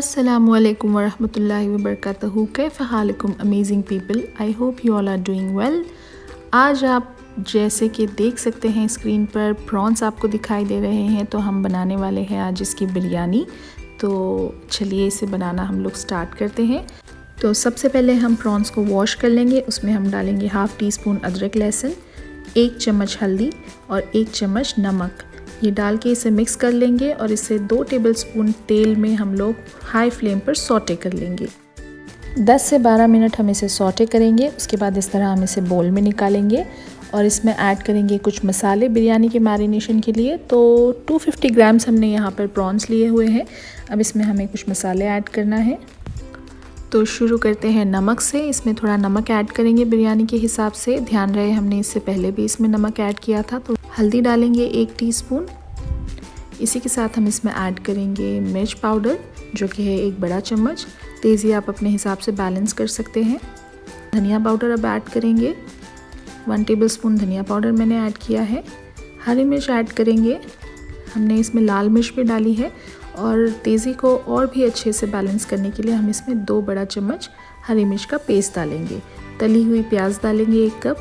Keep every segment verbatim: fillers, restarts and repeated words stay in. Assalamualaikum warahmatullahi wabarakatuh। कैफ़ा हालकुम amazing people, I hope you all are doing well. आज आप जैसे कि देख सकते हैं स्क्रीन पर प्रॉन्स आपको दिखाई दे रहे हैं, तो हम बनाने वाले हैं आज इसकी बिरयानी। तो चलिए इसे बनाना हम लोग स्टार्ट करते हैं। तो सबसे पहले हम प्रॉन्स को वॉश कर लेंगे। उसमें हम डालेंगे हाफ़ टी स्पून अदरक लहसुन, एक चम्मच हल्दी और एक चम्मच नमक। ये डाल के इसे मिक्स कर लेंगे और इसे दो टेबलस्पून तेल में हम लोग हाई फ्लेम पर सौटे कर लेंगे। दस से बारह मिनट हम इसे सौटे करेंगे। उसके बाद इस तरह हम इसे बोल में निकालेंगे और इसमें ऐड करेंगे कुछ मसाले बिरयानी के मैरिनेशन के लिए। तो दो सौ पचास ग्राम्स हमने यहाँ पर प्रॉन्स लिए हुए हैं। अब इसमें हमें कुछ मसाले ऐड करना है, तो शुरू करते हैं नमक से। इसमें थोड़ा नमक ऐड करेंगे बिरयानी के हिसाब से। ध्यान रहे हमने इससे पहले भी इसमें नमक ऐड किया था। तो हल्दी डालेंगे एक टीस्पून। इसी के साथ हम इसमें ऐड करेंगे मिर्च पाउडर, जो कि है एक बड़ा चम्मच। तेज़ी आप अपने हिसाब से बैलेंस कर सकते हैं। धनिया पाउडर अब ऐड करेंगे। वन टेबलस्पून धनिया पाउडर मैंने ऐड किया है। हरी मिर्च ऐड करेंगे, हमने इसमें लाल मिर्च भी डाली है। और तेज़ी को और भी अच्छे से बैलेंस करने के लिए हम इसमें दो बड़ा चम्मच हरी मिर्च का पेस्ट डालेंगे। तली हुई प्याज डालेंगे एक कप।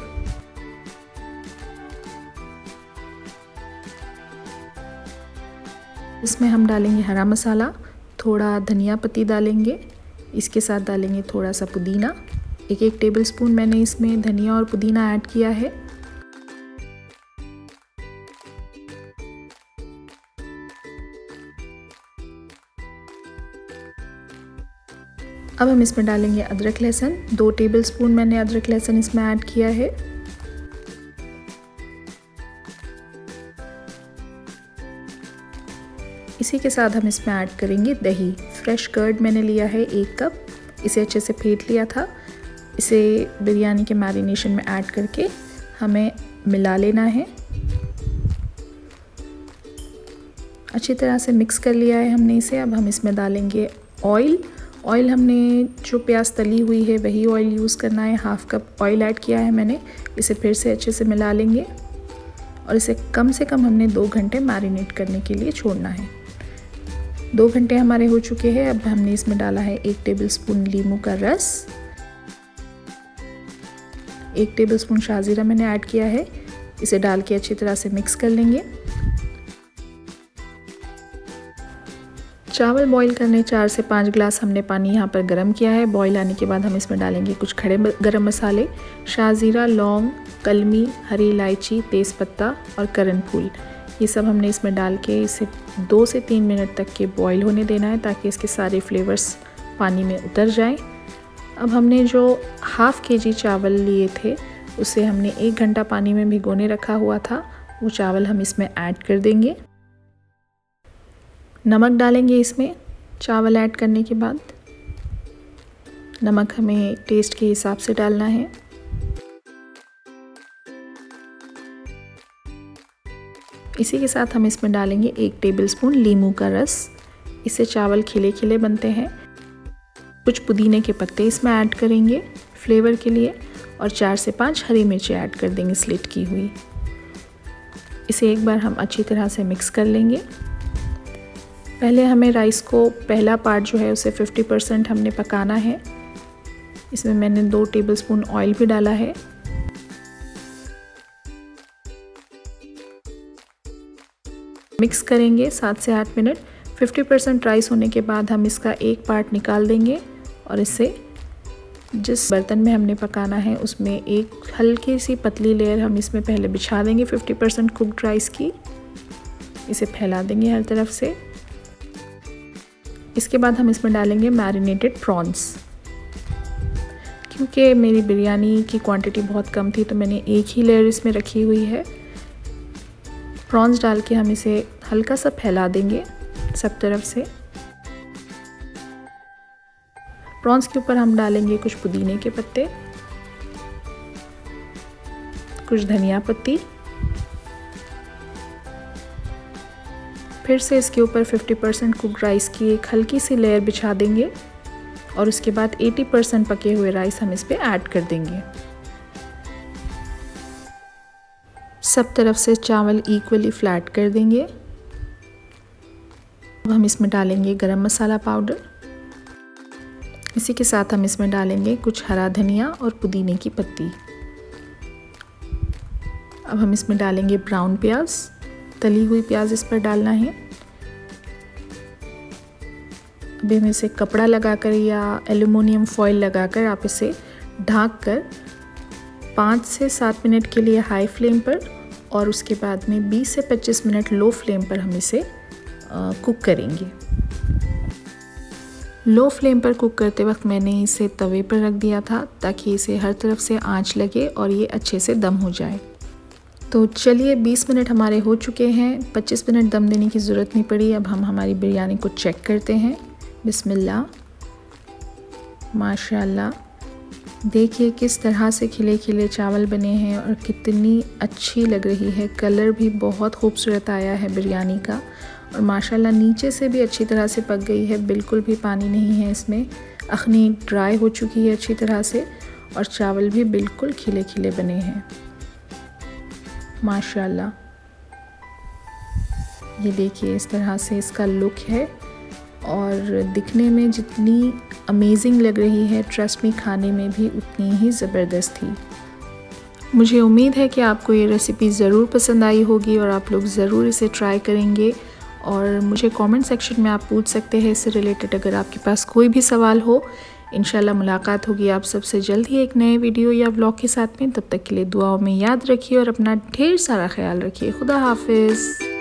इसमें हम डालेंगे हरा मसाला, थोड़ा धनिया पत्ती डालेंगे। इसके साथ डालेंगे थोड़ा सा पुदीना। एक एक टेबलस्पून मैंने इसमें धनिया और पुदीना ऐड किया है। अब हम इसमें डालेंगे अदरक लहसुन। दो टेबलस्पून मैंने अदरक लहसुन इसमें ऐड किया है। इसी के साथ हम इसमें ऐड करेंगे दही। फ्रेश कर्ड मैंने लिया है एक कप, इसे अच्छे से फेंट लिया था। इसे बिरयानी के मैरिनेशन में ऐड करके हमें मिला लेना है। अच्छी तरह से मिक्स कर लिया है हमने इसे। अब हम इसमें डालेंगे ऑयल। ऑयल हमने जो प्याज तली हुई है वही ऑयल यूज़ करना है। हाफ़ कप ऑयल ऐड किया है मैंने। इसे फिर से अच्छे से मिला लेंगे और इसे कम से कम हमने दो घंटे मैरिनेट करने के लिए छोड़ना है। दो घंटे हमारे हो चुके हैं। अब हमने इसमें डाला है एक टेबलस्पून नींबू का रस, एक टेबलस्पून शाहजीरा मैंने ऐड किया है। इसे डाल के अच्छी तरह से मिक्स कर लेंगे। चावल बॉईल करने चार से पाँच गिलास हमने पानी यहाँ पर गर्म किया है। बॉईल आने के बाद हम इसमें डालेंगे कुछ खड़े गरम मसाले, शाहजीरा, लौंग, कलमी, हरी इलायची, तेज़पत्ता और करण फूल। ये सब हमने इसमें डाल के इसे दो से तीन मिनट तक के बॉईल होने देना है, ताकि इसके सारे फ्लेवर्स पानी में उतर जाएं। अब हमने जो हाफ़ के जी चावल लिए थे उसे हमने एक घंटा पानी में भिगोने रखा हुआ था, वो चावल हम इसमें ऐड कर देंगे। नमक डालेंगे इसमें। चावल ऐड करने के बाद नमक हमें टेस्ट के हिसाब से डालना है। इसी के साथ हम इसमें डालेंगे एक टेबलस्पून नींबू का रस। इससे चावल खिले खिले बनते हैं। कुछ पुदीने के पत्ते इसमें ऐड करेंगे फ्लेवर के लिए, और चार से पाँच हरी मिर्ची ऐड कर देंगे स्लिट की हुई। इसे एक बार हम अच्छी तरह से मिक्स कर लेंगे। पहले हमें राइस को पहला पार्ट जो है उसे पचास परसेंट हमने पकाना है। इसमें मैंने दो टेबलस्पून ऑयल भी डाला है। मिक्स करेंगे सात से आठ मिनट। पचास परसेंट राइस होने के बाद हम इसका एक पार्ट निकाल देंगे और इसे जिस बर्तन में हमने पकाना है उसमें एक हल्की सी पतली लेयर हम इसमें पहले बिछा देंगे पचास परसेंट कुक्ड राइस की। इसे फैला देंगे हर तरफ से। इसके बाद हम इसमें डालेंगे मैरिनेटेड प्रॉन्स। क्योंकि मेरी बिरयानी की क्वांटिटी बहुत कम थी, तो मैंने एक ही लेयर इसमें रखी हुई है। प्रॉन्स डाल के हम इसे हल्का सा फैला देंगे सब तरफ से। प्रॉन्स के ऊपर हम डालेंगे कुछ पुदीने के पत्ते, कुछ धनिया पत्ती। फिर से इसके ऊपर पचास परसेंट कुक्ड राइस की एक हल्की सी लेयर बिछा देंगे और उसके बाद अस्सी परसेंट पके हुए राइस हम इस पर ऐड कर देंगे। सब तरफ से चावल इक्वली फ्लैट कर देंगे। अब हम इसमें डालेंगे गरम मसाला पाउडर। इसी के साथ हम इसमें डालेंगे कुछ हरा धनिया और पुदीने की पत्ती। अब हम इसमें डालेंगे ब्राउन प्याज, तली हुई प्याज इस पर डालना है। अब हम इसे कपड़ा लगाकर या एल्युमिनियम फॉइल लगाकर आप इसे ढाँक कर पाँच से सात मिनट के लिए हाई फ्लेम पर और उसके बाद में बीस से पच्चीस मिनट लो फ्लेम पर हम इसे आ, कुक करेंगे। लो फ्लेम पर कुक करते वक्त मैंने इसे तवे पर रख दिया था ताकि इसे हर तरफ से आंच लगे और ये अच्छे से दम हो जाए। तो चलिए बीस मिनट हमारे हो चुके हैं, पच्चीस मिनट दम देने की ज़रूरत नहीं पड़ी। अब हम हमारी बिरयानी को चेक करते हैं। बिस्मिल्लाह, माशाल्लाह, देखिए किस तरह से खिले खिले चावल बने हैं और कितनी अच्छी लग रही है। कलर भी बहुत खूबसूरत आया है बिरयानी का और माशाल्लाह नीचे से भी अच्छी तरह से पक गई है, बिल्कुल भी पानी नहीं है इसमें। अखनी ड्राई हो चुकी है अच्छी तरह से और चावल भी बिल्कुल खिले खिले बने हैं माशाल्लाह। ये देखिए इस तरह से इसका लुक है और दिखने में जितनी अमेजिंग लग रही है, ट्रस्ट मी खाने में भी उतनी ही ज़बरदस्त थी। मुझे उम्मीद है कि आपको ये रेसिपी ज़रूर पसंद आई होगी और आप लोग ज़रूर इसे ट्राई करेंगे और मुझे कमेंट सेक्शन में आप पूछ सकते हैं इससे रिलेटेड अगर आपके पास कोई भी सवाल हो। इंशाल्लाह मुलाकात होगी आप सबसे जल्द ही एक नए वीडियो या व्लॉग के साथ में। तब तक के लिए दुआओं में याद रखिए और अपना ढेर सारा ख्याल रखिए। खुदा हाफिज़।